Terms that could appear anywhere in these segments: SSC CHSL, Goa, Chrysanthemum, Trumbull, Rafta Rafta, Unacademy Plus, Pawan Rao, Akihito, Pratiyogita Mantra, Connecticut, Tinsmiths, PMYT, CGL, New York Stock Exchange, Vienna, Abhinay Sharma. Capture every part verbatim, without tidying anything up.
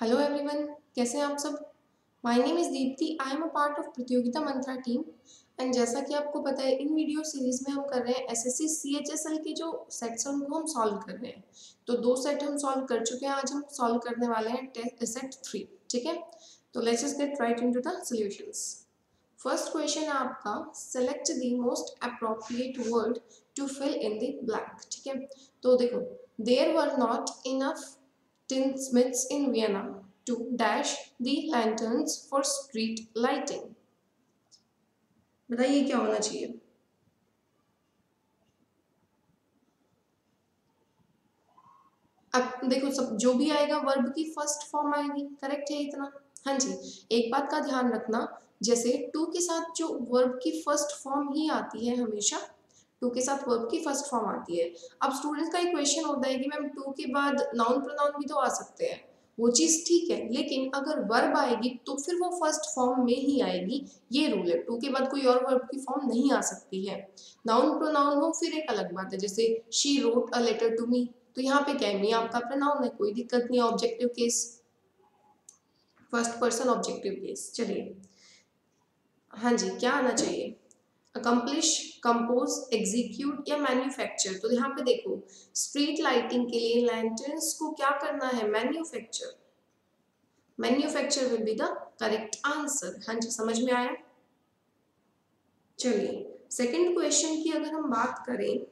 Hello everyone, कैसे हैं आप सब। My name is Deepti, I am a part of Pratiyogita Mantra team. And जैसा कि आपको पता है, इन वीडियो सीरीज़ में हम कर रहे हैं एसएससी सीएचएसएल के जो सेट्स हैं उनको हम सॉल्व कर रहे हैं। तो दो सेट हम सॉल्व कर चुके हैं, आज हम सॉल्व करने वाले हैं सेट थ्री। ठीक है, तो let's just get right into the solutions. First question है आपका, select the most appropriate word to fill in the blank. ठीक है, तो देखो, there were not enough Tinsmiths in Vienna to dash the lanterns for street lighting. बताइए क्या होना चाहिए। अब देखो, सब जो भी आएगा वर्ब की फर्स्ट फॉर्म आएगी, करेक्ट है इतना। हाँ जी, एक बात का ध्यान रखना, जैसे टू के साथ जो वर्ब की फर्स्ट फॉर्म ही आती है, हमेशा टू के साथ वर्ब की फर्स्ट फॉर्म आती है। अब स्टूडेंट्स का एक क्वेश्चन होता है कि मैम टू के बाद नाउन प्रोनाउन भी तो आ सकते हैं, वो चीज़ ठीक है, लेकिन अगर वर्ब आएगी तो फिर वो फर्स्ट फॉर्म में ही आएगी, ये रूल है। टू के बाद कोई और वर्ब की फॉर्म नहीं आ सकती है। नाउन प्रोनाउन हो फिर एक अलग बात है, जैसे she wrote a letter to me, तो यहाँ पे क्या है, मी आपका प्रोनाउन है, कोई दिक्कत नहीं, objective case, first person objective case. चलिए, हाँ जी, क्या आना चाहिए, accomplish, compose, execute या manufacture। तो यहाँ पे देखो, street lighting के लिए lanterns को क्या करना है, manufacture। Manufacture will be the correct answer। हाँ जी, समझ में आया। चलिए, second question की अगर हम बात करें,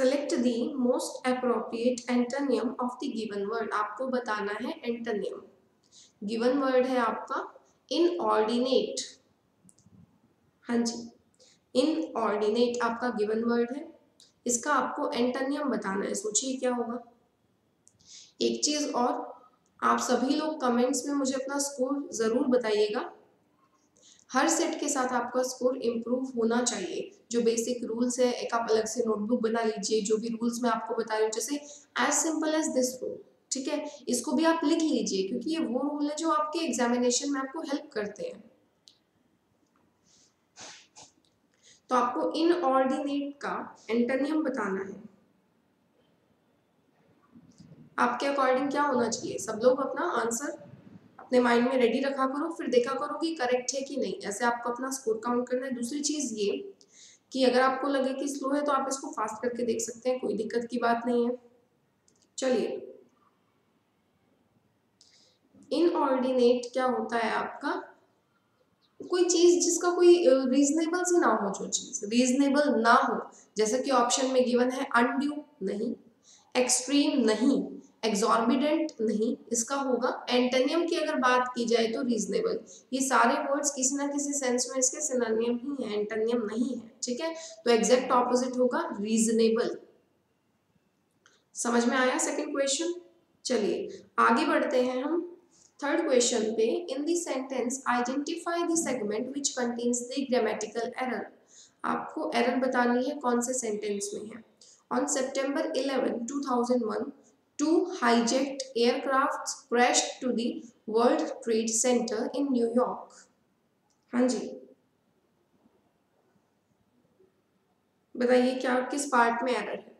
select the most appropriate antonym of the given word। आपको बताना है antonym। Given word है आपका inordinate। हाँ जी, इनऑर्डिनेट आपका गिवन वर्ड है, इसका आपको एंटोनियम बताना है। सोचिए क्या होगा। एक चीज़ और, आप सभी लोग कमेंट्स में मुझे अपना स्कोर ज़रूर बताइएगा। हर सेट के साथ आपका स्कोर इम्प्रूव होना चाहिए। जो बेसिक रूल्स है, एक आप अलग से नोटबुक बना लीजिए, जो भी रूल्स मैं आपको बता रही हूँ, जैसे as simple as this rule, ठीक है, इसको भी आप लिख लीजिए, क्योंकि ये वो रूल है जो आपके एग्जामिनेशन में आपको हेल्प करते हैं। तो आपको इनऑर्डिनेट का एंटोनियम बताना है। आपके अकॉर्डिंग क्या होना चाहिए, सब लोग अपना आंसर अपने माइंड में रेडी रखा करो, फिर देखा करो कि करेक्ट है कि नहीं। ऐसे आपको अपना स्कोर काउंट करना है। दूसरी चीज़ ये कि अगर आपको लगे कि स्लो है तो आप इसको फास्ट करके देख सकते हैं, कोई दिक्कत की बात नहीं है। चलिए, इनऑर्डिनेट क्या होता है आपका, कोई चीज जिसका कोई रीजनेबल से ना हो, जो चीज रीजनेबल ना हो, जैसे कि ऑप्शन में गिवन है अनड्यू नहीं, एक्सट्रीम नहीं, एक्सॉर्बिडेंट नहीं, इसका होगा एंटोनियम। की अगर बात की जाए तो रीजनेबल, ये सारे वर्ड्स किसी ना किसी सेंस में इसके सिनोनिम ही है, एंटोनियम नहीं है। ठीक है, तो एग्जैक्ट ऑपोजिट होगा रीजनेबल। समझ में आया सेकेंड क्वेश्चन। चलिए, आगे बढ़ते हैं हम थर्ड क्वेश्चन पे। In the sentence identify the segment which contains the grammatical error. आपको एरर बतानी है कौन से सेंटेंस में है। On September eleven two thousand one, two hijacked aircrafts crashed to the world trade centre in New York. हाँ जी, बताइए क्या, किस पार्ट में एरर है।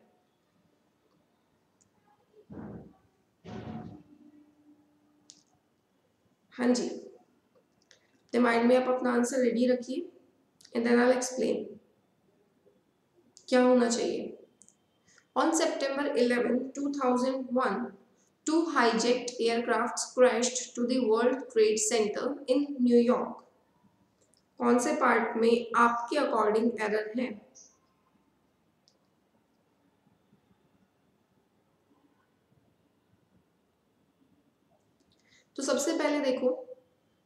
हाँ जी, अपने माइंड में आप अपना आंसर रेडी रखिए and then I will explain क्या होना चाहिए। On September eleven two thousand one, two hijacked aircrafts crashed to the world trade centre in New York. कौन से पार्ट में आपके अकॉर्डिंग एरर है। तो सबसे पहले देखो,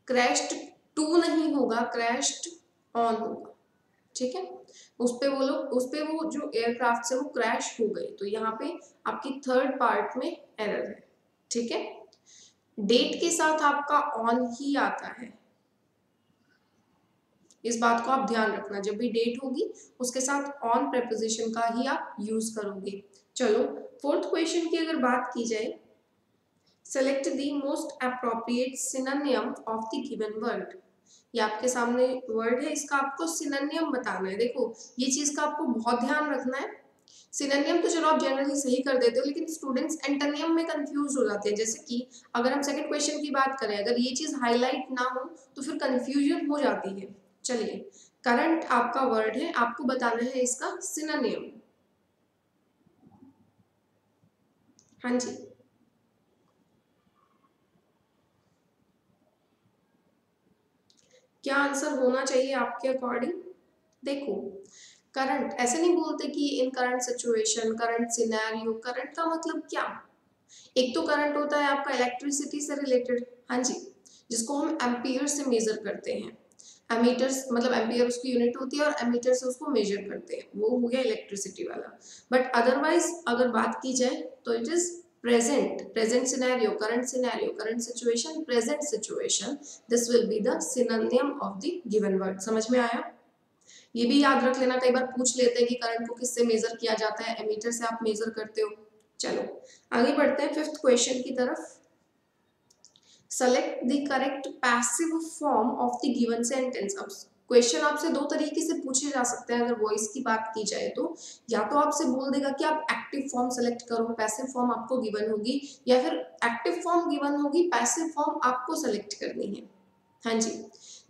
क्रैश्ड टू नहीं होगा, क्रैश्ड ऑन होगा। ठीक है, उस पे वो लोग उस पे वो जो एयरक्राफ्ट है वो क्रैश हो गए, तो यहाँ पे आपकी थर्ड पार्ट में एरर है। ठीक है, डेट के साथ आपका ऑन ही आता है, इस बात को आप ध्यान रखना। जब भी डेट होगी उसके साथ ऑन प्रीपोजिशन का ही आप यूज करोगे। चलो, फोर्थ क्वेश्चन की अगर बात की जाए, select the most appropriate synonym of the given word. ये आपके सामने वर्ड है, इसका आपको सिनोनिम बताना है। देखो, ये चीज़ का आपको बहुत ध्यान रखना है। सिनोनिम तो चलो आप जनरली सही कर देते हो, लेकिन स्टूडेंट्स एंटोनियम में कंफ्यूज हो जाते हैं। जैसे कि अगर हम सेकंड क्वेश्चन की बात करें, अगर ये चीज़ हाईलाइट ना हो तो फिर कंफ्यूजन हो जाती है। चलिए, करंट आपका वर्ड है, आपको बताना है इसका सिनोनिम। हाँ जी, क्या आंसर होना चाहिए आपके अकॉर्डिंग? देखो, करंट ऐसे नहीं बोलते कि in current situation, current scenario. Current का मतलब क्या? एक तो करंट होता है आपका इलेक्ट्रिसिटी से रिलेटेड, हाँ जी, जिसको हम एम्पियर से मेजर करते हैं। एमीटर्स मतलब एम्पियर उसकी यूनिट होती है और एमीटर से उसको मेजर करते हैं। वो हो गया इलेक्ट्रिसिटी वाला। बट अदरवाइज अगर बात की जाए तो it is present present scenario, current scenario, current situation, present situation. This will be the synonym of the given word. समझ में आया? ये भी याद रख लेना, कई बार पूछ लेते हैं कि करंट को किससे मेजर किया जाता है, एमीटर से आप मेजर करते हो। चलो आगे बढ़ते हैं फिफ्थ क्वेश्चन की तरफ। Select the correct passive form of the given sentence. अब क्वेश्चन आपसे दो तरीके से पूछे जा सकते हैं। अगर वॉइस की बात की जाए तो या तो आपसे बोल देगा कि आप एक्टिव फॉर्म सेलेक्ट करो, पैसिव फॉर्म आपको गिवन होगी, या फिर एक्टिव फॉर्म गिवन होगी, पैसिव फॉर्म आपको सेलेक्ट करनी है। हाँ जी,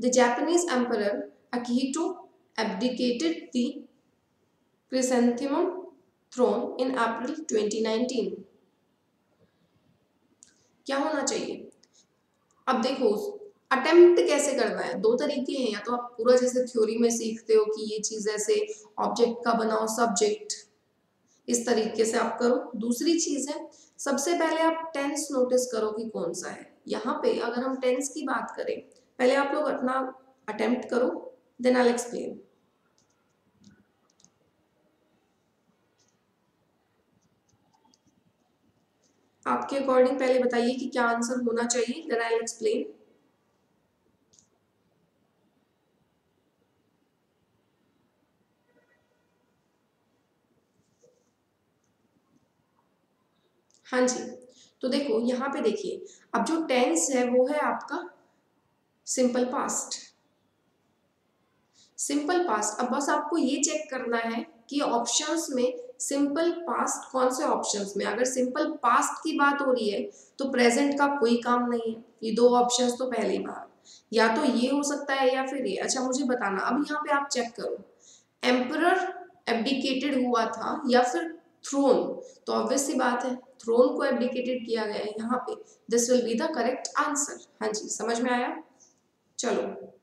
the Japanese emperor Akihito abdicated the chrysanthemum throne in April twenty nineteen. क्या होना चाहिए? अब देखो, अटेम्प्ट कैसे करना है, दो तरीके हैं। या तो आप पूरा जैसे थ्योरी में सीखते हो कि ये चीज़ ऐसे ऑब्जेक्ट का बनाओ सब्जेक्ट, इस तरीके से आप करो। दूसरी चीज़ है, सबसे पहले आप टेंस नोटिस करो कि कौन सा है। यहाँ पे अगर हम टेंस की बात करें, पहले आप लोग अपना अटेम्प्ट करो, देन आई एक्सप्लेन। आपके अकॉर्डिंग पहले बताइए कि क्या आंसर होना चाहिए, देन आई एक्सप्लेन। हाँ जी, तो देखो यहाँ पे देखिए, अब जो टेंस है वो है आपका सिंपल पास्ट। सिंपल पास्ट, अब बस आपको ये चेक करना है कि ऑप्शंस में सिंपल पास्ट कौन से ऑप्शंस में। अगर सिंपल पास्ट की बात हो रही है तो प्रेजेंट का कोई काम नहीं है। ये दो ऑप्शंस तो पहले ही बाहर, या तो ये हो सकता है या फिर ये। अच्छा मुझे बताना, अब यहाँ पे आप चेक करो, एम्परर एब्डिकेटेड हुआ था या फिर थ्रोन, तो ऑब्वियस सी बात है थ्रोन को एब्डिकेटेड किया गया है यहाँ पे। This will be the correct answer. हाँ जी, समझ में आया? चलो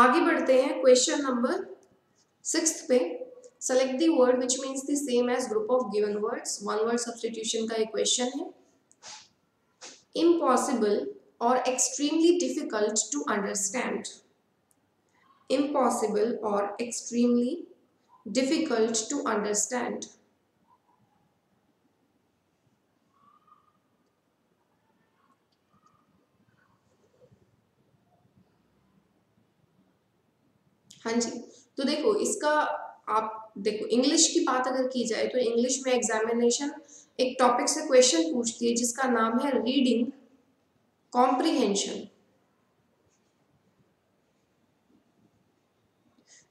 आगे बढ़ते हैं क्वेश्चन नंबर सिक्स्थ पे। Select the word which means the same as group of given words. One word substitution का एक क्वेश्चन है। इम्पॉसिबल और extremely difficult to understand. Impossible और एक्सट्रीमली difficult to understand. हाँ जी, तो देखो इसका आप देखो, इंग्लिश की बात अगर की जाए तो इंग्लिश में एग्जामिनेशन एक टॉपिक से क्वेश्चन पूछती है जिसका नाम है रीडिंग कॉम्प्रिहेंशन।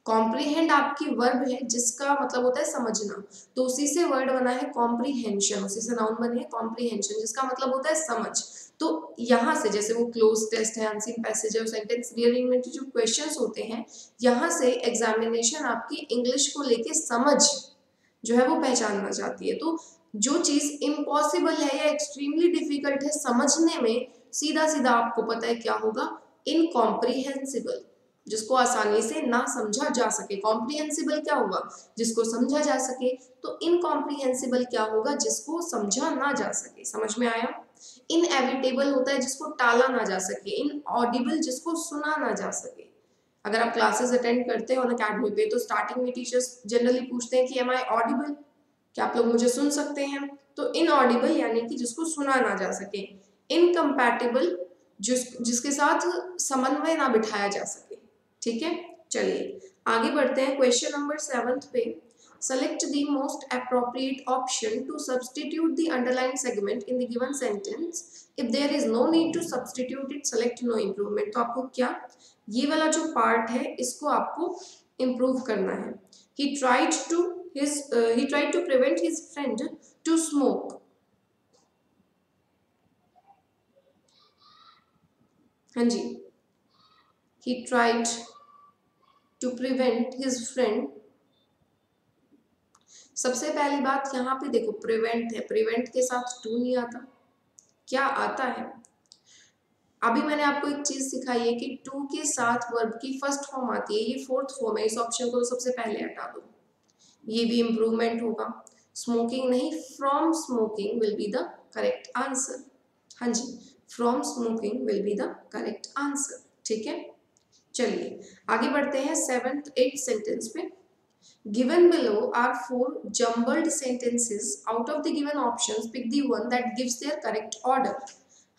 कॉम्प्रीहेंड आपकी वर्ब है जिसका मतलब होता है समझना, तो उसी से वर्ड बना है कॉम्प्रीहेंशन, उसी से नाउन बने है कॉम्प्रीहेंशन जिसका मतलब होता है समझ। तो यहाँ से जैसे वो क्लोज टेस्ट है, अनसीन पैसेज है, सेंटेंस रीअरेंजमेंट जो क्वेश्चंस होते हैं, यहाँ से एग्जामिनेशन आपकी इंग्लिश को लेके समझ जो है वो पहचानना चाहती है। तो जो चीज़ इम्पॉसिबल है या एक्सट्रीमली डिफिकल्ट है समझने में, सीधा सीधा आपको पता है क्या होगा, इनकॉम्प्रीहेंसिबल, जिसको आसानी से ना समझा जा सके। कॉम्प्रिहेंसिबल क्या होगा? जिसको समझा जा सके। तो इनकॉम्प्रिहेंसिबल क्या होगा? जिसको समझा ना जा सके। समझ में आया? इनएविटेबल होता है जिसको टाला ना जा सके। इनऑडिबल जिसको सुना ना जा सके। अगर आप क्लासेस अटेंड करते हो अनअकैडमी पे तो स्टार्टिंग में टीचर्स जनरली पूछते हैं कि एम आई ऑडिबल, क्या आप लोग मुझे सुन सकते हैं? तो इनऑडिबल यानी कि जिसको सुना ना जा सके। इनकम्पैटिबल जिस जिसके साथ समन्वय ना बिठाया जा सके। ठीक है, चलिए आगे बढ़ते हैं क्वेश्चन नंबर सेवंथ पे। Select the most appropriate option to substitute the underline segment in the given sentence. If there is no need to substitute it, select no improvement. तो आपको क्या, ये वाला जो पार्ट है इसको आपको इम्प्रूव करना है। He tried to his uh, he tried to prevent his friend to smoke. Hanji. He tried to prevent his friend. सबसे पहली बात यहाँ पे देखो prevent है, prevent के साथ do नहीं आता, क्या आता है? अभी मैंने आपको एक चीज सिखाई है कि do के साथ verb की फर्स्ट फॉर्म आती है, ये फोर्थ फॉर्म है, इस ऑप्शन को तो सबसे पहले हटा दो, ये भी इम्प्रूवमेंट होगा, smoking नहीं, from smoking will be the correct answer, हाँ जी, from smoking will be the correct answer, ठीक है? चलिए आगे बढ़ते हैं सेवेंथ एट सेंटेंस पे. Given below are four jumbled sentences. Out of the given options, pick the one that gives their correct order.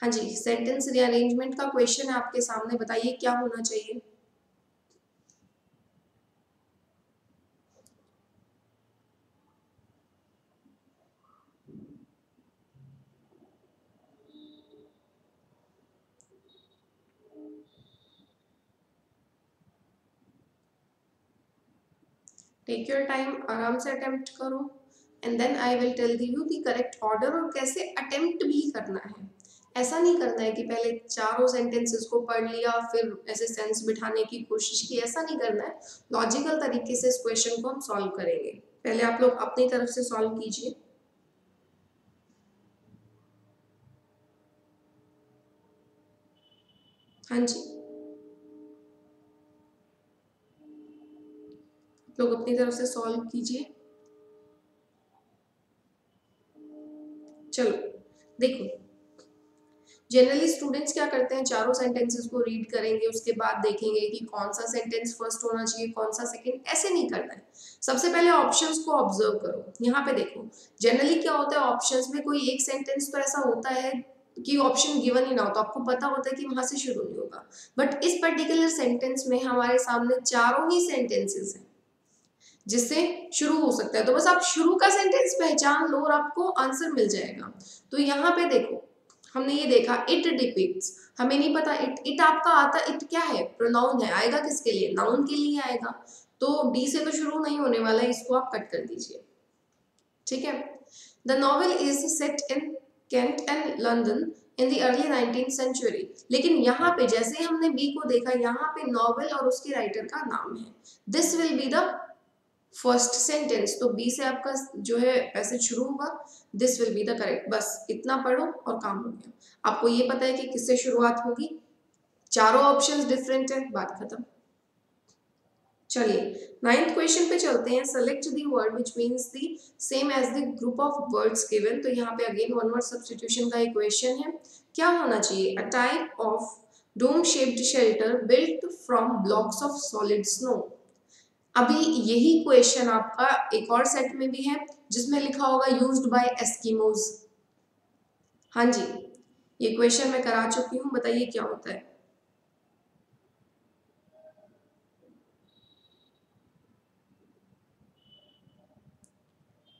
हाँ जी, sentence rearrangement का question है आपके सामने, बताइए क्या होना चाहिए. Take your time, आराम से attempt करो and then I will tell you the correct order और कैसे attempt भी करना है. ऐसा नहीं करना है कि पहले चारों sentences को पढ़ लिया फिर ऐसे sense बिठाने की कोशिश की, ऐसा नहीं करना है. Logical तरीके से इस question को हम solve करेंगे. पहले आप लोग अपनी तरफ से solve कीजिए. हाँ जी, लोग अपनी तरफ से सॉल्व कीजिए. चलो देखो, जनरली स्टूडेंट्स क्या करते हैं, चारों सेंटेंसेस को रीड करेंगे, उसके बाद देखेंगे कि कौन सा सेंटेंस फर्स्ट होना चाहिए, कौन सा सेकंड, ऐसे नहीं करना है. सबसे पहले ऑप्शंस को ऑब्जर्व करो. यहाँ पे देखो जनरली क्या होता है, ऑप्शंस में कोई एक सेंटेंस तो ऐसा होता है कि ऑप्शन गिवन ही ना हो तो आपको पता होता है कि वहां से शुरू नहीं होगा, बट इस पर्टिकुलर सेंटेंस में हमारे सामने चारों ही सेंटेंसेस हैं जिससे शुरू हो सकता है, तो बस आप शुरू का सेंटेंस पहचान लो और आपको आंसर मिल जाएगा. तो यहाँ पे देखो हमने ये देखा इट डिपिक्ट्स, हमें नहीं पता इट इट आपका आता, इट क्या है, प्रोनाउन है, आएगा किसके लिए, नाउन के लिए आएगा, तो डी से तो शुरू नहीं होने वाला है, इसको आप कट कर दीजिए, ठीक है. The novel is set in Kent and London in the early nineteen century. लेकिन यहाँ पे जैसे हमने बी को देखा, यहाँ पे नॉवेल और उसके राइटर का नाम है. This will be the first sentence, तो बी से आपका जो है ऐसे शुरू होगा, this will be the correct. बस इतना पढ़ो और काम हो गया. आपको ये पता है कि किससे शुरुआत होगी, चारों ऑप्शंस डिफरेंट हैं, बात खत्म. चलिए नाइन्थ क्वेश्चन पे चलते हैं. Select the word which means the same as the group of words given. तो यहाँ पे अगेन वन वर्ड सब्स्टिट्यूशन का एक क्वेश्चन है. क्या होना चाहिए, a type of dome shaped shelter built from blocks of solid snow. अभी यही क्वेश्चन आपका एक और सेट में भी है जिसमें लिखा होगा यूज्ड बाय एस्किमोज. हाँ जी, ये क्वेश्चन मैं करा चुकी हूँ, बताइए क्या होता है.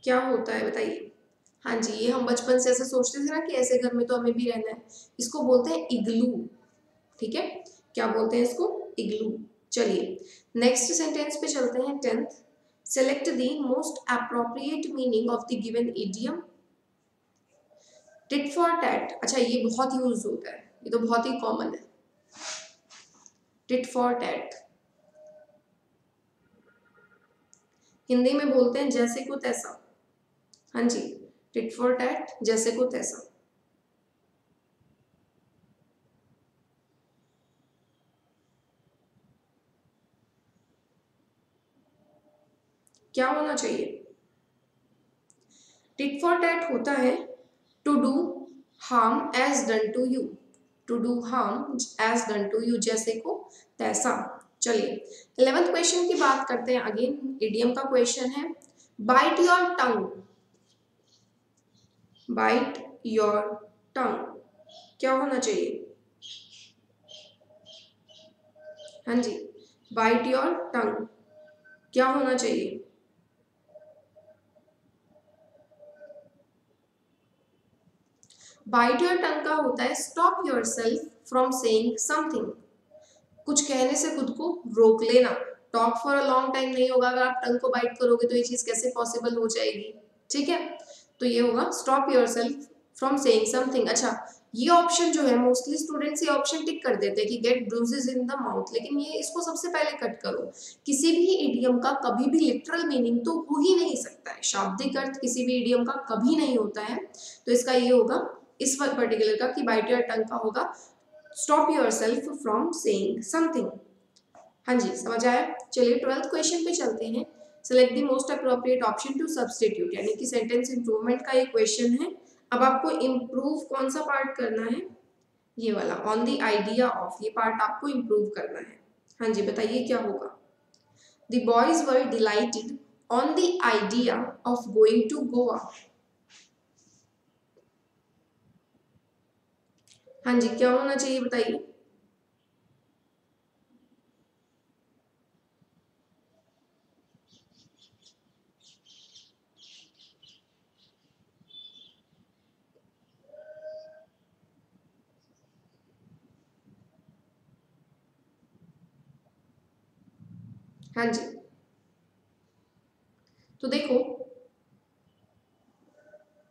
क्या होता है बताइए. हाँ जी, ये हम बचपन से ऐसे सोचते थे ना कि ऐसे घर में तो हमें भी रहना है. इसको बोलते हैं इग्लू, ठीक है, क्या बोलते हैं इसको, इग्लू. चलिए नेक्स्ट सेंटेंस पे चलते हैं tenth. Select the most appropriate meaning of the given idiom. Tit for tat, अच्छा ये बहुत यूज होता है, ये तो बहुत ही कॉमन है, टिट फॉर टैट. हिंदी में बोलते हैं जैसे को तैसा. हाँ जी, टिट फॉर टैट, जैसे को तैसा. क्या होना चाहिए, टिट फॉर टैट होता है to do harm as done to you, to do harm as done to you, जैसे को तैसा. चलिए इलेवेंथ क्वेश्चन की बात करते हैं. अगेन इडियम का क्वेश्चन है. Bite your tongue, bite your tongue, क्या होना चाहिए. हाँ जी, बाइट योर टंग, क्या होना चाहिए. बाइट योर टंग का होता है stop yourself from saying something, कुछ कहने से खुद को रोक लेना, talk for a long time नहीं होगा, अगर आप टंग को बाइट करोगे तो ये चीज कैसे पॉसिबल हो जाएगी, ठीक है। तो ये होगा stop yourself from saying something. अच्छा ये ऑप्शन जो है मोस्टली स्टूडेंट्स ये ऑप्शन टिक कर देते हैं कि get bruises in the mouth, लेकिन ये इसको सबसे पहले कट करो। किसी भी इडियम का कभी भी लिटरल मीनिंग तो हो ही नहीं सकता है, शाब्दिक अर्थ किसी भी इडियम का कभी नहीं होता है। तो इसका ये होगा इस वर्ड पर्टिकुलर का कि बाइट योर टंग का होगा stop yourself from saying something. हाँ जी समझ आया। चलिए ट्वेल्थ क्वेश्चन पे चलते हैं। Select the most appropriate option to substitute, यानी कि सेंटेंस इंप्रूवमेंट का ये क्वेश्चन है। अब आपको इम्प्रूव कौन सा पार्ट करना है, ये वाला ऑन द आइडिया ऑफ, ये पार्ट आपको इम्प्रूव करना है। हाँ जी बताइए क्या होगा। The boys were delighted on the idea of going to Goa. हाँ जी क्या होना चाहिए बताइए। हाँ जी तो देखो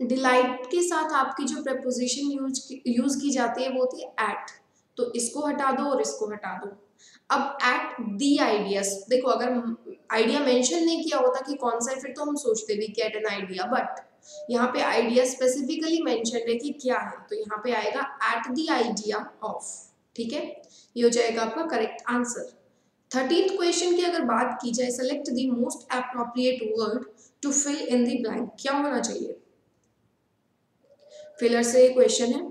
डिलाइट के साथ आपकी जो प्रेपोजिशन यूज यूज की जाती है वो थी एट, तो इसको हटा दो और इसको हटा दो। अब एट दी आइडियाज, देखो अगर आइडिया मेंशन नहीं किया होता कि कौन सा है फिर तो हम सोचते भी कि एट एन आइडिया, बट यहाँ पे आइडिया स्पेसिफिकली मेंशन है कि क्या है, तो यहाँ पे आएगा एट दी आइडिया ऑफ, ठीक है। ये हो जाएगा आपका करेक्ट आंसर। थर्टीन्थ क्वेश्चन की अगर बात की जाए, select the most appropriate word to fill in the blank, क्या होना चाहिए। फिलर से क्वेश्चन है,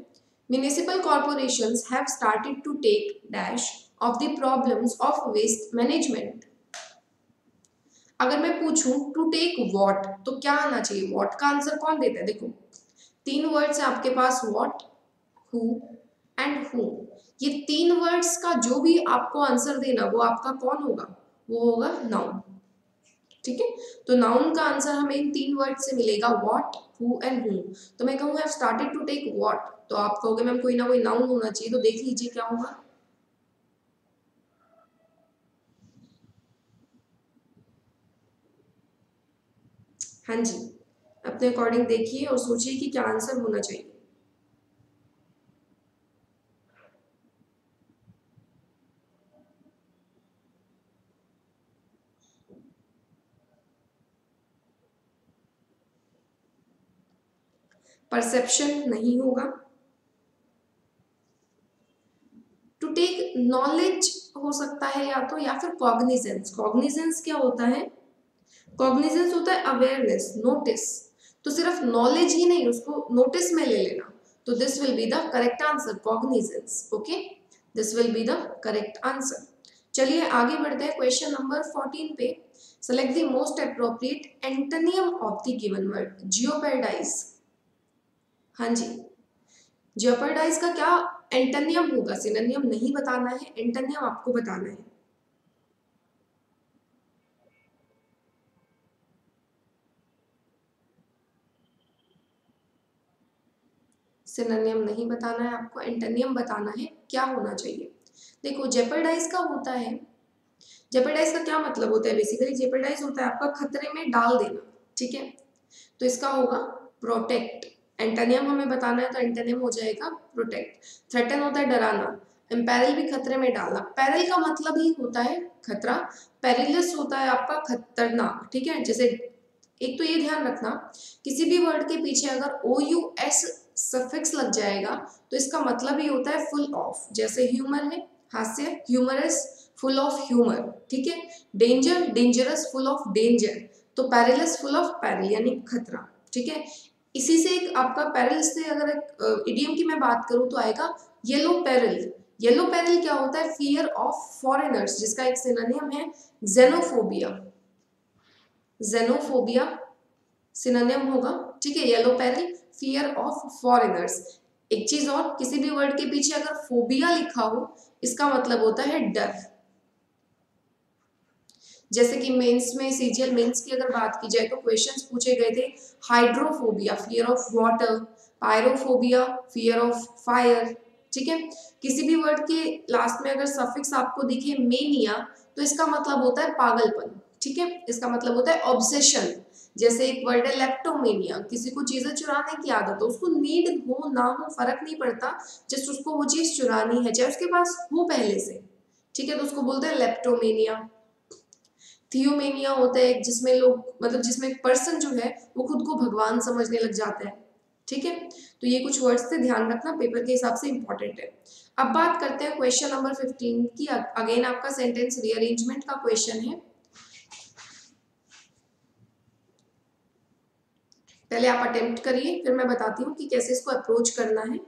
municipal corporations have started to take dash of the problems of waste management. अगर मैं पूछूं टू टेक व्हाट तो क्या आना चाहिए, व्हाट का आंसर कौन देता है। देखो तीन वर्ड्स है आपके पास, व्हाट, हु एंड हू। ये तीन वर्ड्स का जो भी आपको आंसर देना वो आपका कौन होगा, वो होगा नाउन, ठीक है। तो नाउन का आंसर हमें इन तीन वर्ड से मिलेगा, व्हाट, हु एंड हू। तो मैं कहूँ I have started to take what, तो आप कहोगे मैम कोई ना कोई नाउन होना चाहिए, तो देख लीजिए क्या होगा। हाँ जी अपने अकॉर्डिंग देखिए और सोचिए कि क्या आंसर होना चाहिए। परसेप्शन नहीं होगा। टू टेक नॉलेज हो सकता है या तो, या फिर कॉग्निजेंस। कॉग्निजेंस क्या होता है, कॉग्निजेंस होता है अवेयरनेस, नोटिस। तो सिर्फ नॉलेज ही नहीं, उसको नोटिस में ले लेना। तो this will be the correct answer, cognizance. Okay this will be the correct answer. चलिए आगे बढ़ते हैं क्वेश्चन नंबर फोर्टीन पे। Select the most appropriate antonym of the given word. जियोपेरडाइज। हाँ जी जियोपर्डाइज का क्या एंटोनियम होगा, सिनोनियम नहीं बताना है, एंटोनियम आपको बताना है। सिनोनियम नहीं बताना है आपको, एंटोनियम बताना है। क्या होना चाहिए, देखो जेपर्डाइज का होता है, जेपर्डाइज का क्या मतलब होता है, बेसिकली जेपर्डाइज होता है आपका खतरे में डाल देना, ठीक है। तो इसका होगा प्रोटेक्ट। एंटोनियम हमें बताना है तो एंटोनियम हो जाएगा प्रोटेक्ट। थ्रेटन होता है डराना, एम्पैरल भी खतरे में डालना। पैरल का मतलब ही होता है खतरा, पेरिलस होता है आपका खतरनाक, ठीक है। जैसे एक तो ये ध्यान रखना किसी भी वर्ड के पीछे अगर ओ यू एस सफिक्स लग जाएगा तो इसका मतलब ही होता है फुल ऑफ। जैसे ह्यूमर है, हास्य, ह्यूमरस, फुल ऑफ ह्यूमर, ठीक है। Danger, dangerous, full of danger. तो पेरिलस फुल ऑफ पैरल यानी खतरा, ठीक है। इसी से एक आपका पैरल से अगर एक इडियम की मैं बात करूं तो आएगा येलो पैरल। येलो पैरल क्या होता है, फियर ऑफ फॉरेनर्स, जिसका एक सिनोनियम है जेनोफोबिया। जेनोफोबिया सिनोनियम होगा, ठीक है। Yellow peril, fear of foreigners. एक चीज और, किसी भी वर्ड के पीछे अगर फोबिया लिखा हो इसका मतलब होता है डर। जैसे कि मेंस में, सीजीएल मेंस की अगर बात की जाए तो क्वेश्चंस पूछे गए थे hydrophobia fear of water, pyrophobia fear of fire, ठीक है। किसी भी वर्ड के लास्ट में अगर सफिक्स आपको दिखे मेनिया तो इसका मतलब होता है पागलपन, ठीक है, इसका मतलब होता है ऑब्सेशन। जैसे एक वर्ड है लेप्टोमेनिया, किसी को चीजें चुराने की आदत हो, उसको नीड हो ना हो फर्क नहीं पड़ता, जस्ट उसको वो चीज चुरानी है चाहे उसके पास हो पहले से, ठीक है, तो उसको बोलते हैं लेप्टोमेनिया। थियोमेनिया होता है एक, जिसमें लोग मतलब जिसमें एक पर्सन जो है वो खुद को भगवान समझने लग जाता है, ठीक है। तो ये कुछ वर्ड्स थे, ध्यान रखना, पेपर के हिसाब से इंपॉर्टेंट है। अब बात करते हैं क्वेश्चन नंबर फिफ्टीन की। अगेन आपका सेंटेंस रीअरेंजमेंट का क्वेश्चन है। पहले आप अटेम्प्ट करिए, फिर मैं बताती हूँ कि कैसे इसको अप्रोच करना है।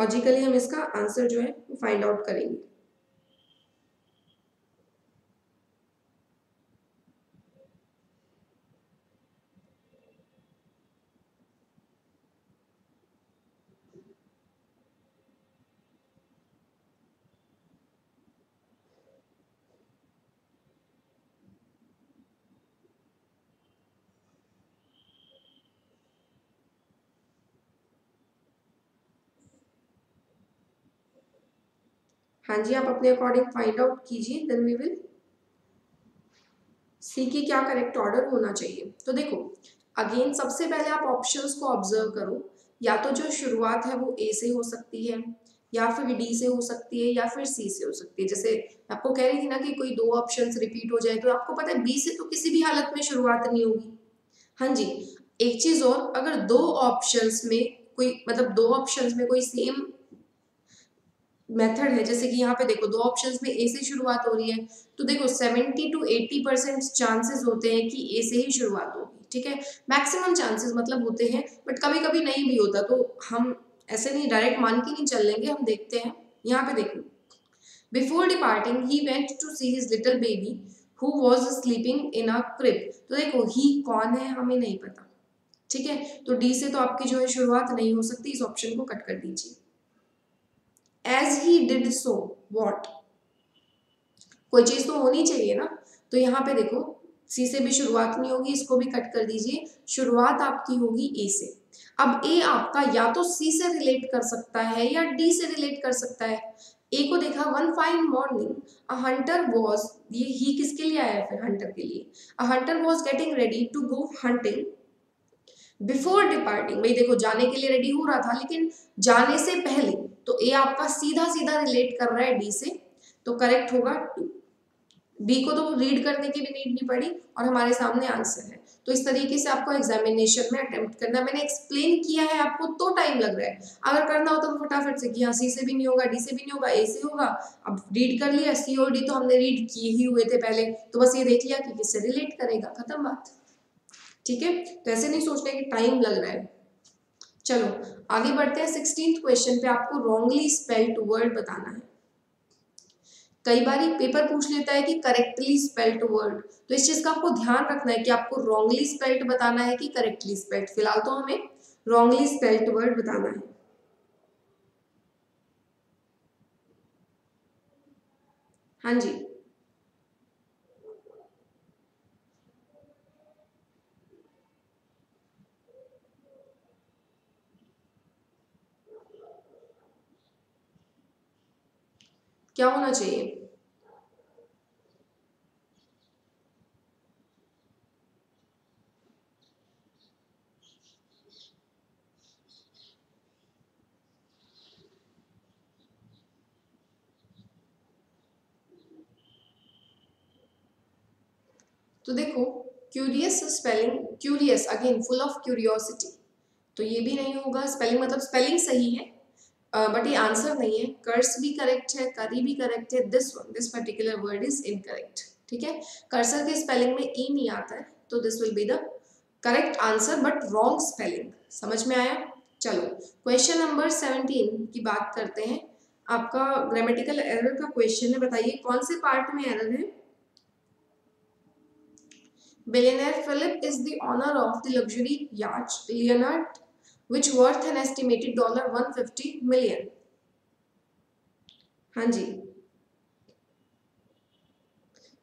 लॉजिकली हम इसका आंसर जो है फाइंड आउट करेंगे। हाँ जी, आप अपने अकॉर्डिंग फाइंड आउट कीजिए, देन वी विल सी की क्या करेक्ट ऑर्डर होना चाहिए। तो देखो अगेन सबसे पहले आप ऑप्शंस को ऑब्जर्व करो, या तो जो शुरुआत है वो ए से हो सकती है, या फिर डी से हो सकती है, या फिर सी से हो सकती है। जैसे आपको कह रही थी ना कि कोई दो ऑप्शंस रिपीट हो जाए, तो आपको पता है बी से तो किसी भी हालत में शुरुआत नहीं होगी। हाँ जी, एक चीज और, अगर दो ऑप्शंस में कोई मतलब दो ऑप्शंस में कोई सेम मेथड है, जैसे कि यहाँ पे देखो दो ऑप्शंस में ए से शुरुआत हो रही है, तो देखो seventy to eighty percent chances होते हैं कि ए से ही शुरुआत होगी, ठीक है, मैक्सिमम चांसेस मतलब होते हैं, बट कभी कभी नहीं भी होता, तो हम ऐसे नहीं डायरेक्ट मान के नहीं चलेंगे। हम देखते हैं, यहाँ पे देखो, before departing he went to see his little baby who was sleeping in a crib. तो देखो ही कौन है हमें नहीं पता, ठीक है, तो डी से तो आपकी जो है शुरुआत नहीं हो सकती, इस ऑप्शन को कट कर दीजिए। As he did so, what? कोई चीज तो होनी चाहिए ना, तो यहाँ पे देखो सी से भी शुरुआत नहीं होगी, इसको भी कट कर दीजिए, शुरुआत आपकी होगी ए से। अब ए आपका या तो सी से रिलेट कर सकता है या डी से रिलेट कर सकता है। ए को देखा, one fine morning a hunter was, ये ही किसके लिए आया है फिर, हंटर के लिए, a hunter was getting ready to go hunting before departing. भाई देखो जाने के लिए रेडी हो रहा था, लेकिन जाने से पहले, तो ए आपका सीधा सीधा रिलेट कर रहा है डी से, तो करेक्ट होगा टू। बी को तो रीड करने की भी नीड नहीं पड़ी और हमारे सामने आंसर है। तो इस तरीके से आपको एग्जामिनेशन में अटेम्प्ट करना। मैंने एक्सप्लेन किया है आपको, तो टाइम लग रहा है, अगर करना होता तो फटाफट से कि हाँ सी से भी नहीं होगा, डी से भी नहीं होगा, ए से होगा। अब रीड कर लिया, सी और डी तो हमने रीड किए ही हुए थे पहले, तो बस ये देख लिया कि किससे रिलेट करेगा, खत्म बात, ठीक है। तो ऐसे नहीं सोचने की, टाइम लग रहा है। चलो आगे बढ़ते हैं। सिक्सटीन्थ क्वेश्चन पे आपको रॉन्गली स्पेल्ड वर्ड बताना है। कई बार पेपर पूछ लेता है कि करेक्टली स्पेल्ड वर्ड, तो इस चीज का आपको ध्यान रखना है कि आपको रॉन्गली स्पेल्ड बताना है कि करेक्टली स्पेल्ड। फिलहाल तो हमें रॉन्गली स्पेल्ड वर्ड बताना है। हाँ जी, क्या होना चाहिए? तो देखो curious spelling, curious again full of curiosity, तो ये भी नहीं होगा। स्पेलिंग मतलब स्पेलिंग सही है बट ये आंसर नहीं है। कर्स भी करेक्ट है, करी भी करेक्ट है, this one this particular word is incorrect, ठीक है। कर्सर के स्पेलिंग में ई नहीं आता है, तो this will be the correct answer but wrong spelling. समझ में आया? चलो क्वेश्चन नंबर सेवनटीन की बात करते हैं। आपका ग्रामेटिकल एरर का क्वेश्चन है, बताइए कौन से पार्ट में एरर है। Billionaire Philip is the owner of the luxury yacht Leonard which worth an estimated one hundred fifty million dollars. हाँ जी,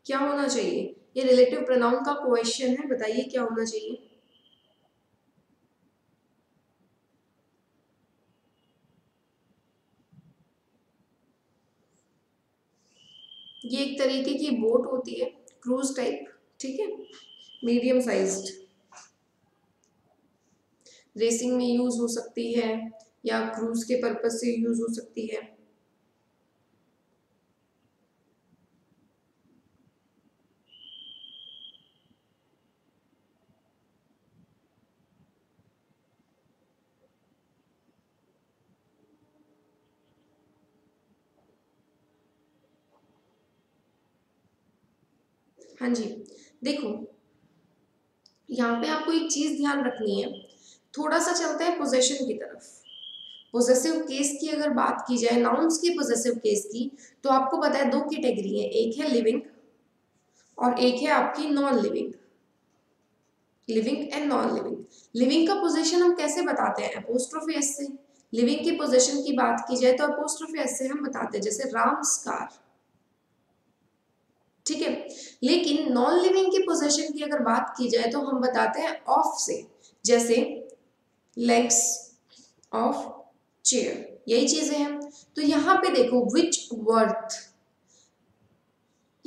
क्या होना चाहिए? ये रिलेटिव प्रोनाउन का क्वेश्चन है, बताइए क्या होना चाहिए। ये एक तरीके की बोट होती है, क्रूज टाइप, ठीक है, मीडियम साइज्ड, रेसिंग में यूज हो सकती है या क्रूज के पर्पज से यूज हो सकती है। हाँ जी, देखो यहाँ पे आपको एक चीज ध्यान रखनी है, थोड़ा सा चलता है पोजेशन की तरफ। पोजेसिव केस की अगर बात की जाए, नाउन्स की पोजेसिव केस की, तो आपको पता है दो कैटेगरी है, एक है लिविंग और एक है आपकी non living. Living and non living. Living का पोजेशन हम कैसे बताते हैं? अपोस्ट्रोफी एस से। लिविंग के पोजेशन की बात की जाए तो अपोस्ट्रोफी एस से हम बताते हैं, जैसे रामस्कार, ठीक है। लेकिन नॉन लिविंग की पोजेशन की अगर बात की जाए तो हम बताते हैं ऑफ से, जैसे लेग्स ऑफ चेयर, यही चीजें हैं। तो यहाँ पे देखो विच वर्थ,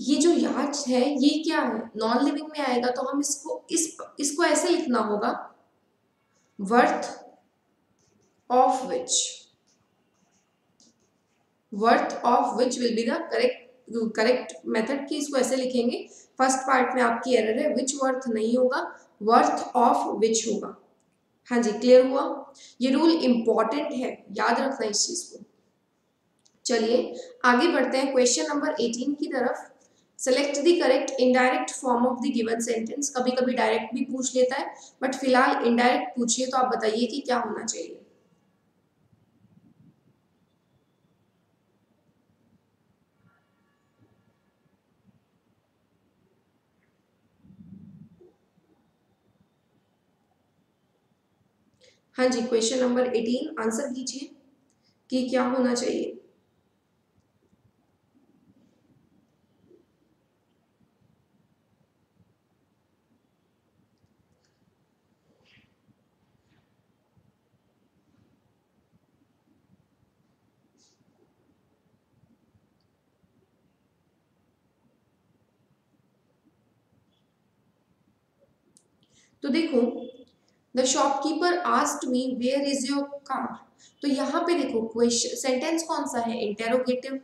ये जो याच है ये क्या है, नॉन लिविंग में आएगा, तो हम इसको इस इसको ऐसे लिखना होगा, worth of which, worth of which will be the correct correct method की। इसको ऐसे लिखेंगे, फर्स्ट पार्ट में आपकी एरर है, विच वर्थ नहीं होगा, वर्थ ऑफ विच होगा। हाँ जी, क्लियर हुआ? ये रूल इंपॉर्टेंट है, याद रखना इस चीज को। चलिए आगे बढ़ते हैं क्वेश्चन नंबर अठारह की तरफ। Select the correct indirect form of the given sentence. कभी कभी डायरेक्ट भी पूछ लेता है, बट फिलहाल इनडायरेक्ट पूछिए तो आप बताइए कि क्या होना चाहिए। हाँ जी, क्वेश्चन नंबर अठारह आंसर कीजिए कि क्या होना चाहिए। तो देखो, The shopkeeper asked me, where is your car? तो यहाँ पे देखो क्वेश्चन सेंटेंस कौन सा है, इंटेरोगेटिव।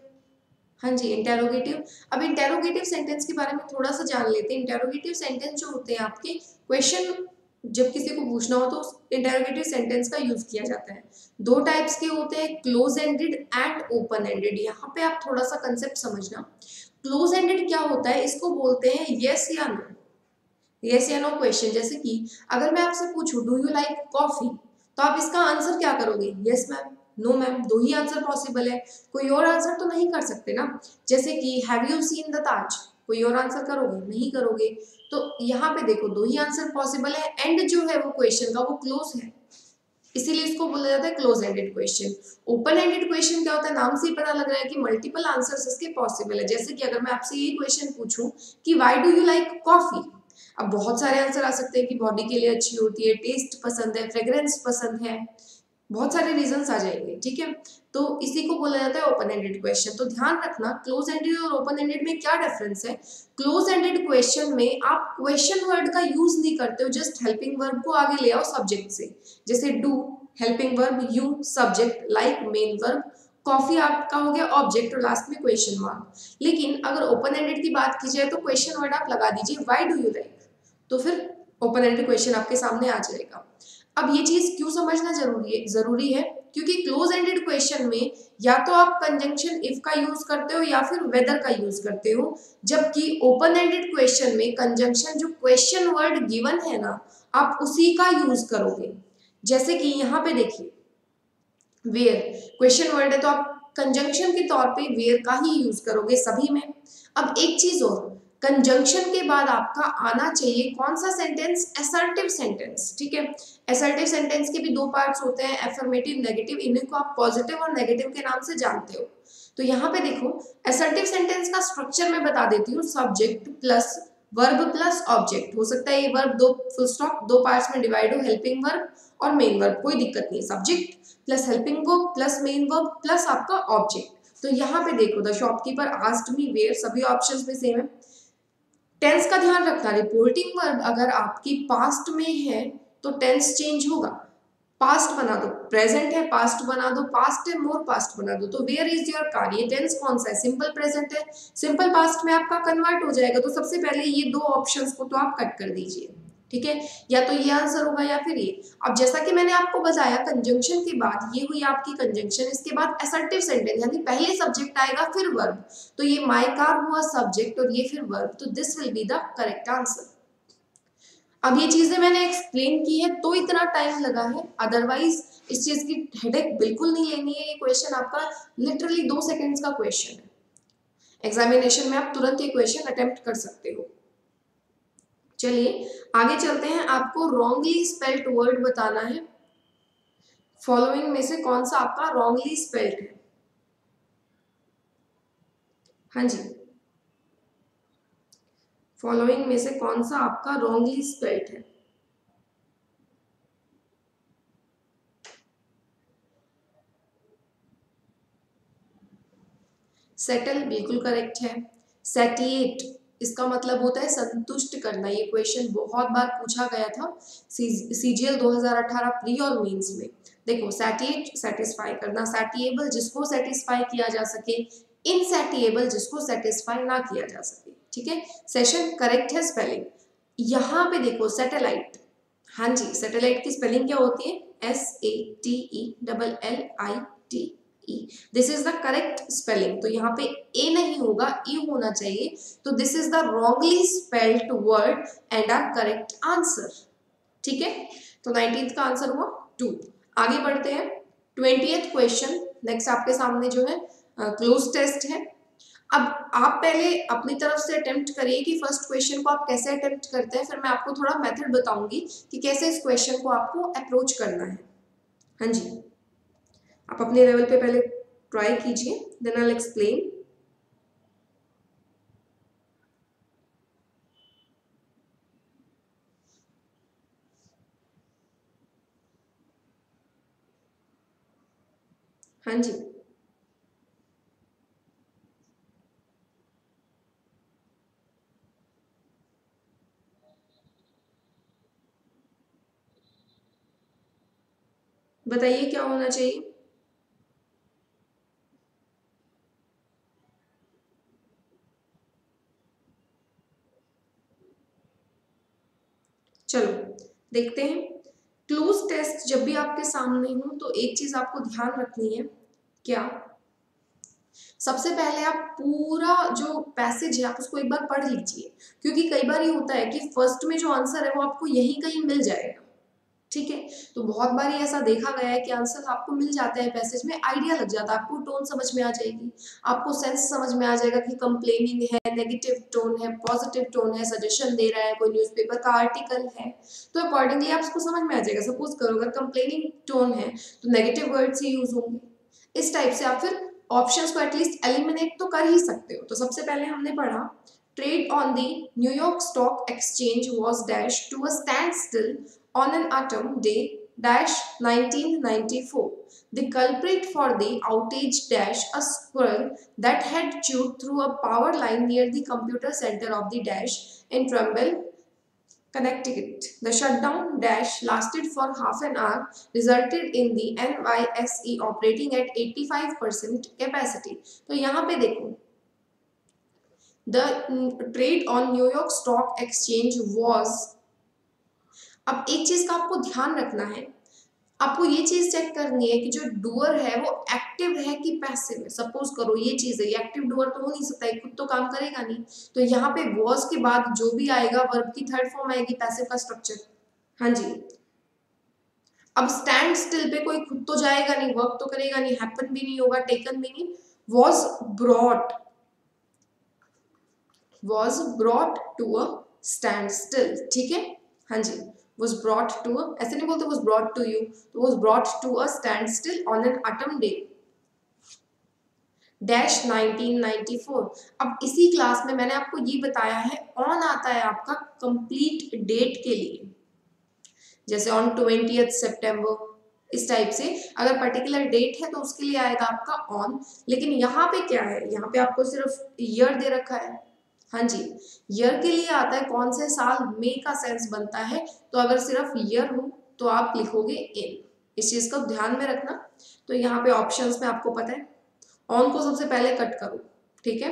हाँ जी, इंटेरोगेटिव। अब इंटेरोगेटिव सेंटेंस के बारे में थोड़ा सा जान लेते हैं। इंटेरोगेटिव सेंटेंस जो होते हैं आपके, क्वेश्चन जब किसी को पूछना हो तो इंटेरोगेटिव सेंटेंस का यूज किया जाता है। दो टाइप्स के होते हैं, close ended and open ended. यहाँ पे आप थोड़ा सा कंसेप्ट समझना। क्लोज एंडेड क्या होता है, इसको बोलते हैं येस या नो, येस या नो क्वेश्चन। जैसे कि अगर मैं आपसे पूछूं, डू यू लाइक कॉफी, तो आप इसका आंसर क्या करोगे, येस मैम, नो मैम, दो ही आंसर पॉसिबल है, कोई और आंसर तो नहीं कर सकते ना। जैसे कि have you seen the Taj, कोई और आंसर करोगे, नहीं करोगे। तो यहाँ पे देखो दो ही आंसर पॉसिबल है, एंड जो है वो क्वेश्चन का वो क्लोज है, इसीलिए इसको बोला जाता है close ended question. Open ended question क्या होता है, नाम से ही पता लग रहा है कि मल्टीपल आंसर्स इसके पॉसिबल है। जैसे कि अगर मैं आपसे ये क्वेश्चन पूछूं कि why do you like coffee, अब बहुत सारे आंसर आ सकते हैं कि बॉडी के लिए अच्छी होती है, टेस्ट पसंद है, फ्रेग्रेंस पसंद है, बहुत सारे रीजंस आ जाएंगे, ठीक है। तो इसी को बोला जाता है ओपन एंडेड क्वेश्चन। तो ध्यान रखना, क्लोज एंडेड और ओपन एंडेड में क्या डिफरेंस है। क्लोज एंडेड क्वेश्चन में आप क्वेश्चन वर्ड का यूज नहीं करते हो, जस्ट हेल्पिंग वर्ब को आगे ले आओ सब्जेक्ट से। जैसे do helping verb, you subject, like main verb, coffee आपका हो गया ऑब्जेक्ट, और लास्ट में क्वेश्चन मार्क। लेकिन अगर ओपन एंडेड की बात की जाए तो क्वेश्चन वर्ड आप लगा दीजिए, व्हाई डू यू लाइक, तो फिर ओपन एंडेड क्वेश्चन आपके सामने आ जाएगा। अब ये चीज क्यों समझना जरूरी है जरूरी है क्योंकि क्लोज एंडेड क्वेश्चन में या तो आप कंजंक्शन इफ का यूज करते हो या फिर वेदर का यूज करते हो, जबकि ओपन एंडेड क्वेश्चन में कंजंक्शन, जो क्वेश्चन वर्ड गिवन है ना, आप उसी का यूज करोगे। जैसे कि यहाँ पे देखिए, वेयर क्वेश्चन वर्ड है तो आप कंजंक्शन के तौर पे वेयर का ही यूज करोगे सभी में। अब एक चीज और, कंजंक्शन के बाद आपका आना चाहिए कौन सा सेंटेंस, असर्टिव सेंटेंस, ठीक है। असर्टिव सेंटेंस के भी दो पार्ट्स होते हैं, एफर्मेटिव, नेगेटिव, इनको आप पॉजिटिव और नेगेटिव के नाम से जानते हो। तो यहाँ पे देखो, असर्टिव सेंटेंस का स्ट्रक्चर मैं बता देती हूँ, subject plus verb plus object. हो सकता है ये वर्ब दो फुल स्टॉप दो पार्ट्स में डिवाइड हो, हेल्पिंग वर्ब और मेन वर्ब, कोई दिक्कत नहीं। Subject plus helping verb plus main verb plus आपका ऑब्जेक्ट, तो यहाँ पे देखो the shopkeeper asked me where, सभी ऑप्शंस में सेम है। टेंस का ध्यान रखना, रिपोर्टिंग वर्ब अगर आपकी पास्ट में है तो टेंस चेंज होगा, पास्ट बना दो, प्रेजेंट है पास्ट बना दो, पास्ट है मोर पास्ट बना दो। तो वेयर इज योर कार, ये टेंस कौन सा है, सिंपल प्रेजेंट है, सिंपल पास्ट में आपका कन्वर्ट हो जाएगा। तो सबसे पहले ये दो ऑप्शंस को तो आप कट कर दीजिए, ठीक है, या तो ये आंसर होगा या फिर ये। अब जैसा कि मैंने आपको बताया कंजंक्शन के बाद ये हुई आपकी कंजंक्शन, इसके बाद असर्टिव सेंटेंस यानी पहले सब्जेक्ट आएगा फिर वर्ब, तो ये माय कार हुआ सब्जेक्ट और ये फिर वर्ब, तो this will be the correct answer. अब ये चीजें मैंने एक्सप्लेन की है तो इतना टाइम लगा है, अदरवाइज इस चीज की हेडेक बिल्कुल नहीं लेनी है। ये क्वेश्चन आपका लिटरली दो सेकेंड्स का क्वेश्चन है, एग्जामिनेशन में आप तुरंत ये क्वेश्चन अटेम्प्ट कर सकते हो। चलिए आगे चलते हैं, आपको रॉन्गली स्पेल्ट वर्ड बताना है, फॉलोइंग में से कौन सा आपका रॉन्गली स्पेल्ट है। हाँ जी, फॉलोइंग में से कौन सा आपका रॉन्गली स्पेल्ट है। सेटल बिल्कुल करेक्ट है। सैटिएट इसका मतलब होता है संतुष्ट करना, ये क्वेश्चन बहुत बार पूछा गया था सीजीएल दो हज़ार अठारह प्री और मेंस में। देखो सैटिएट सेटिस्फाई करना, सैटिएबल जिसको सेटिस्फाई किया जा सके, इनसैटिएबल जिसको सेटिस्फाई ना किया जा सके, ठीक है। सेशन करेक्ट है स्पेलिंग। यहाँ पे देखो सैटेलाइट, हाँ जी सैटेलाइट की स्पेलिंग क्या होती है, S A T E double L I T E, this is the correct spelling. तो यहाँ पे ए नहीं होगा, ई होना चाहिए, तो this is the wrongly spelled word and our correct answer, ठीक है। तो नाइनटीन का आंसर हुआ टू। आगे बढ़ते हैं, ट्वेंटिएथ क्वेश्चन नेक्स्ट आपके सामने जो है क्लोज टेस्ट है। अब आप पहले अपनी तरफ से अटेम्प्ट करिए कि फर्स्ट क्वेश्चन को आप कैसे अटेम्प्ट करते हैं, फिर मैं आपको थोड़ा मेथड बताऊंगी कि कैसे इस क्वेश्चन को आपको अप्रोच करना है। हाँ जी, आप अपने लेवल पे पहले ट्राई कीजिए, देन आई विल एक्सप्लेन। हाँ जी, बताइए क्या होना चाहिए। चलो देखते हैं, क्लोज टेस्ट जब भी आपके सामने हो तो एक चीज आपको ध्यान रखनी है, क्या, सबसे पहले आप पूरा जो पैसेज है आप उसको एक बार पढ़ लीजिए, क्योंकि कई बार ये होता है कि फर्स्ट में जो आंसर है वो आपको यहीं कहीं मिल जाएगा, ठीक है। तो बहुत बार ये ऐसा देखा गया है कि आंसर आपको मिल जाता है पैसेज में, आइडिया लग जाता है, आपको टोन समझ में आ जाएगी, आपको सेंस समझ में आ जाएगा कि कंप्लेनिंग है, नेगेटिव टोन है, पॉजिटिव टोन है, सजेशन दे रहा है, कोई न्यूज़पेपर का आर्टिकल है, तो अकॉर्डिंगली आपको समझ में आ जाएगा। सपोज करो अगर कंप्लेनिंग टोन है तो नेगेटिव वर्ड्स ही यूज होंगे, इस टाइप से आप फिर ऑप्शंस को एटलीस्ट एलिमिनेट तो कर ही सकते हो। तो सबसे पहले हमने पढ़ा trade on the New York stock exchange was dash to a standstill on an autumn day dash nineteen ninety-four, the culprit for the outage dash a squirrel that had chewed through a power line near the computer center of the dash in Trumbull, Connecticut. The shutdown dash lasted for half an hour, resulted in the N Y S E operating at eighty-five percent capacity. तो यहाँ पे देखो the trade on New York Stock Exchange was, अब एक चीज का आपको ध्यान रखना है, आपको ये चीज चेक करनी है कि जो डूअर है वो एक्टिव है कि पैसिव है। सपोज करो ये चीज है, ये एक्टिव डूअर तो हो नहीं सकता है, खुद तो काम करेगा नहीं, तो यहाँ पे वॉज के बाद जो भी आएगा वर्ब की थर्ड फॉर्म आएगी, पैसिव का स्ट्रक्चर। हाँ जी, अब स्टैंड स्टिल पे कोई खुद तो जाएगा नहीं, वर्क तो करेगा नहीं, हैपन भी नहीं होगा, टेकन भी नहीं। Was brought, was brought to a stand still, ठीक है। हाँ जी, was brought to a, ऐसे नहीं बोलते was brought to you, तो was brought to a standstill on an autumn day dash nineteen ninety-four। अब इसी क्लास में मैंने आपको ये बताया है on आता है आपका complete date के लिए, जैसे on twentieth September, इस टाइप से। अगर पर्टिकुलर डेट है तो उसके लिए आएगा आपका ऑन, लेकिन यहाँ पे क्या है, यहाँ पे आपको सिर्फ ईयर दे रखा है। हाँ जी, ईयर के लिए आता है कौन से साल, मे का सेंस बनता है, तो अगर सिर्फ ईयर हो तो आप लिखोगे इन। इस चीज को ध्यान में रखना। तो यहाँ पे ऑप्शंस में आपको पता है ऑन को सबसे पहले कट करो, ठीक है,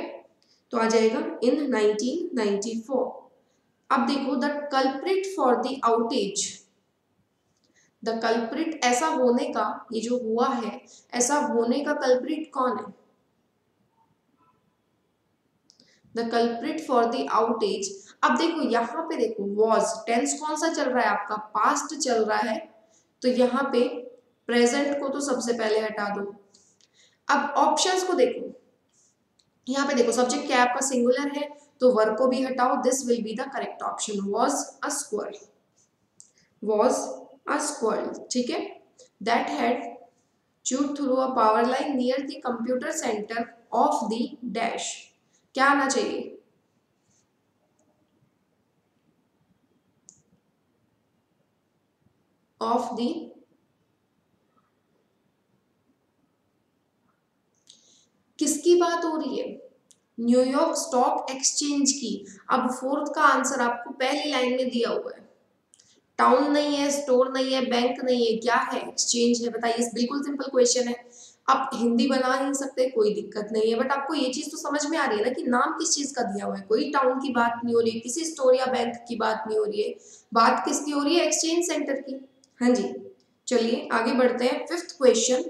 तो आ जाएगा इन नाइनटीन नाइंटी फोर। अब देखो the culprit for the outage, the culprit ऐसा होने का, ये जो हुआ है ऐसा होने का कल्प्रिट कौन है। The culprit for the outage, अब देखो यहाँ पे देखो वॉज टेंस कौन सा चल रहा है, आपका पास्ट चल रहा है, तो यहाँ पे प्रेजेंट को तो सबसे पहले हटा दो। अब ऑप्शंस को देखो, यहाँ पे देखो सब्जेक्ट क्या है आपका, सिंगुलर है, तो वर्ब को भी हटाओ, this will be the correct option, was a square, was a square, ठीक है। That had चूट through a power line near the computer centre of the dash, क्या आना चाहिए, ऑफ द किसकी बात हो रही है, न्यूयॉर्क स्टॉक एक्सचेंज की। अब फोर्थ का आंसर आपको पहली लाइन में दिया हुआ है, टाउन नहीं है, स्टोर नहीं है, बैंक नहीं है, क्या है, एक्सचेंज है, बताइए। बिल्कुल सिंपल क्वेश्चन है, आप हिंदी बना नहीं सकते, कोई दिक्कत नहीं है, बट आपको ये चीज तो समझ में आ रही है ना कि नाम किस चीज का दिया हुआ है। कोई टाउन की बात नहीं हो रही है, किसी स्टोर या बैंक की बात नहीं हो रही है, बात किसकी हो रही है, एक्सचेंज सेंटर की। हाँ जी, चलिए आगे बढ़ते हैं। Fifth question,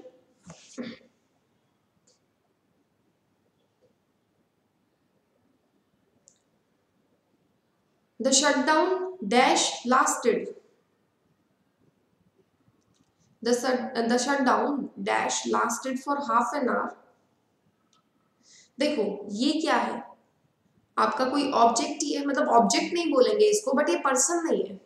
the shutdown dash lasted, The shut, the shutdown dash lasted for half an hour। देखो ये क्या है आपका, कोई ऑब्जेक्ट ही है, मतलब ऑब्जेक्ट नहीं बोलेंगे इसको, बट ये पर्सन नहीं है।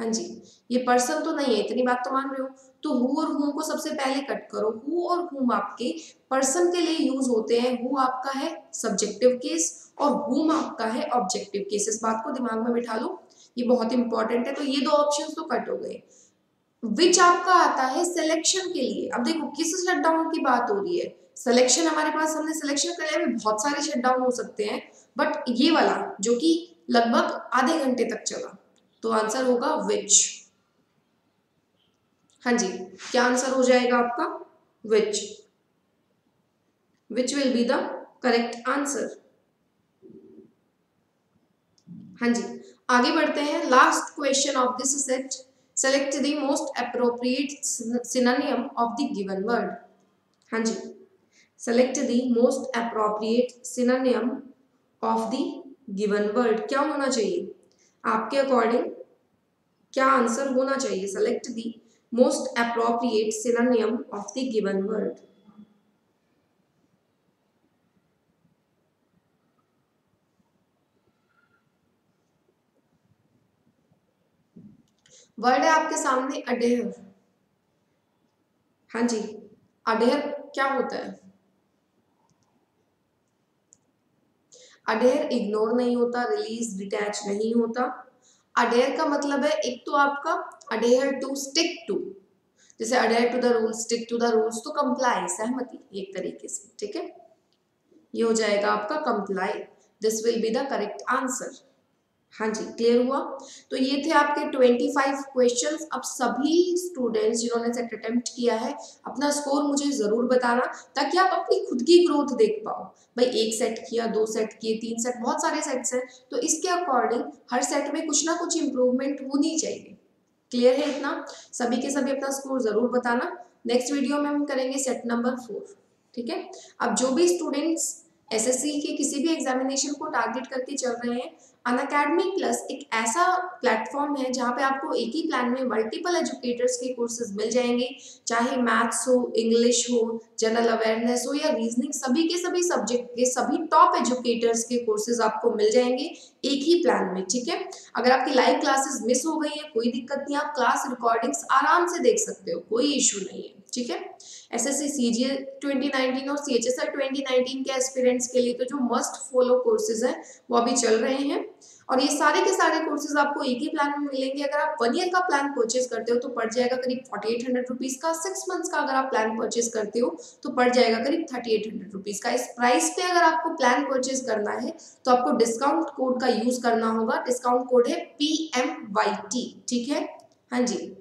हाँ जी, ये पर्सन तो नहीं है, इतनी बात तो मान रहे हो। तो हु और हूम को सबसे पहले कट करो। हु और हूम आपके पर्सन के लिए यूज होते हैं। हु आपका है सब्जेक्टिव केस और हूम आपका है ऑब्जेक्टिव केस। इस बात को दिमाग में बिठा लो, ये बहुत इंपॉर्टेंट है। तो ये दो ऑप्शन तो कट हो गए। विच आपका आता है सिलेक्शन के लिए। अब देखो किस शटडाउन की बात हो रही है, सिलेक्शन हमारे पास, हमने सिलेक्शन कर लिया, बहुत सारे शटडाउन हो सकते हैं, बट ये वाला जो कि लगभग आधे घंटे तक चला, तो आंसर होगा विच। हाँ जी, क्या आंसर हो जाएगा आपका, which, which will be the correct answer. हाँ जी, आगे बढ़ते हैं। Last question of this set, select the most appropriate synonym of the given word। हाँ जी, select the most appropriate synonym of the given word। क्या होना चाहिए आपके अकॉर्डिंग, क्या आंसर होना चाहिए, select the most appropriate synonym of the given word। Word है आपके सामने अडेयर। हाँ जी, अडेयर क्या होता है, अडेयर इग्नोर नहीं होता, रिलीज डिटैच नहीं होता। अडेयर का मतलब है एक तो आपका अडेयर टू, स्टिक टू, जैसे adhere to the rules, stick to the rules, तो कंप्लाई, सहमति एक तरीके से, ठीक है, ये हो जाएगा आपका comply. This will be the correct answer. हाँ जी, क्लियर हुआ। तो ये थे आपके पच्चीस क्वेश्चंस। अब सभी स्टूडेंट्स जिन्होंने सेट अटेम्प्ट किया है, अपना स्कोर मुझे ज़रूर बताना, ताकि आप अपनी खुद की ग्रोथ देख पाओ। भाई एक सेट किया, दो सेट किए, तीन सेट, बहुत सारे सेट्स हैं, तो इसके अकॉर्डिंग हर सेट में कुछ ना कुछ इम्प्रूवमेंट होनी चाहिए। क्लियर है इतना? सभी के सभी अपना स्कोर ज़रूर बताना। नेक्स्ट वीडियो में हम करेंगे सेट नंबर फोर, ठीक है। अब जो भी स्टूडेंट्स एसएससी के किसी भी एग्जामिनेशन को टारगेट करके चल रहे हैं, अनअकैडमी प्लस एक ऐसा प्लेटफॉर्म है जहाँ पे आपको एक ही प्लान में मल्टीपल एजुकेटर्स के कोर्सेज मिल जाएंगे, चाहे मैथ्स हो, इंग्लिश हो, जनरल अवेयरनेस हो या रीजनिंग, सभी के सभी सब्जेक्ट के सभी टॉप एजुकेटर्स के कोर्सेज आपको मिल जाएंगे एक ही प्लान में, ठीक है। अगर आपकी लाइव क्लासेस मिस हो गई है, कोई दिक्कत नहीं, आप क्लास रिकॉर्डिंग्स आराम से देख सकते हो, कोई इशू नहीं है, ठीक है। एसएससी सीजीएल ट्वेंटी नाइनटीन और सीएचएसएल ट्वेंटी नाइनटीन के एस्पिरेंट्स के लिए तो जो मस्ट फॉलो कोर्सेज हैं वो अभी चल रहे हैं और ये सारे के सारे कोर्सेज आपको एक ही प्लान में मिलेंगे। अगर आप वन ईयर का प्लान परचेज करते हो तो पड़ जाएगा करीब फोर्टी एट हंड्रेड रुपीज का, सिक्स मंथ्स का अगर आप प्लान परचेज करते हो तो पड़ जाएगा करीब थर्टी एट हंड्रेड रुपीज का। इस प्राइस पे अगर आपको प्लान परचेज करना है तो आपको डिस्काउंट कोड का यूज करना होगा। डिस्काउंट कोड है पी एम वाई टी, ठीक है। हाँ जी,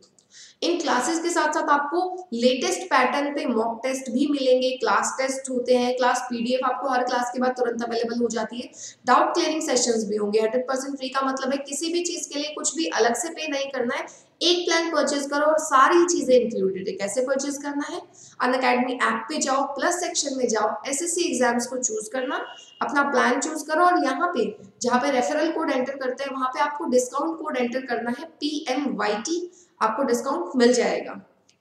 इन क्लासेस के साथ साथ आपको लेटेस्ट पैटर्न पे मॉक टेस्ट भी मिलेंगे, क्लास टेस्ट होते हैं, क्लास पीडीएफ आपको हर क्लास के बाद तुरंत अवेलेबल हो जाती है, डाउट क्लियरिंग सेशंस भी होंगे। हंड्रेड परसेंट फ्री का मतलब है किसी भी चीज के लिए कुछ भी अलग से पे नहीं करना है, एक प्लान परचेज करो और सारी चीजें इंक्लूडेड है। कैसे परचेज करना है, अनअकैडमी ऐप पे जाओ, प्लस सेक्शन में जाओ, एसएससी एग्जाम्स को चूज करना, अपना प्लान चूज करो और यहाँ पे जहाँ पे रेफरल कोड एंटर करते हैं वहाँ पे आपको डिस्काउंट कोड एंटर करना है पी एम वाई टी, आपको डिस्काउंट मिल जाएगा,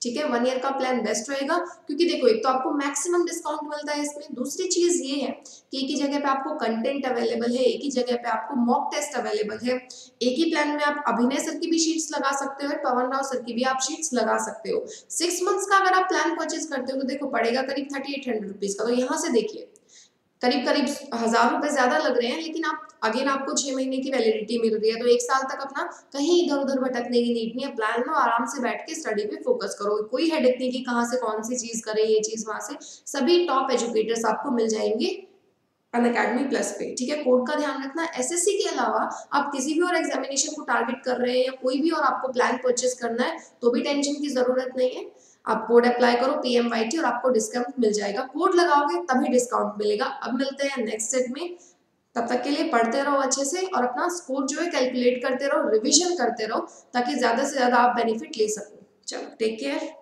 ठीक है। वन ईयर का प्लान बेस्ट रहेगा क्योंकि देखो एक तो आपको मैक्सिमम डिस्काउंट मिलता है इसमें, दूसरी चीज ये है कि एक ही जगह पे आपको कंटेंट अवेलेबल है, एक ही जगह पे आपको मॉक टेस्ट अवेलेबल है, एक ही प्लान में आप अभिनय सर की भी शीट्स लगा सकते हो, पवन राव सर की भी आप शीट्स लगा सकते हो। सिक्स मंथ्स का अगर आप प्लान परचेज करते हो तो देखो पड़ेगा करीब थर्टी एट हंड्रेड रुपीज का, तो यहाँ से देखिए करीब करीब हजार रुपए ज्यादा लग रहे हैं, लेकिन आप अगेन आपको छह महीने की वैलिडिटी मिल रही है, तो एक साल तक अपना कहीं इधर उधर भटकने की नीड नहीं है। प्लान लो, आराम से बैठ के स्टडी पे फोकस करो, कोई हेडेक नहीं कि कहाँ से कौन सी चीज करें, ये चीज वहां से सभी टॉप एजुकेटर्स आपको मिल जाएंगे अनअकैडमी प्लस पे, ठीक है। कोड का ध्यान रखना। एसएससी के अलावा आप किसी भी और एग्जामिनेशन को टारगेट कर रहे हैं या कोई भी और आपको प्लान परचेज करना है तो भी टेंशन की जरूरत नहीं है, आप कोड अप्लाई करो पी एम वाई टी और आपको डिस्काउंट मिल जाएगा। कोड लगाओगे तभी डिस्काउंट मिलेगा। अब मिलते हैं नेक्स्ट सेट में, तब तक के लिए पढ़ते रहो अच्छे से और अपना स्कोर जो है कैलकुलेट करते रहो, रिवीजन करते रहो ताकि ज्यादा से ज्यादा आप बेनिफिट ले सको। चलो, टेक केयर।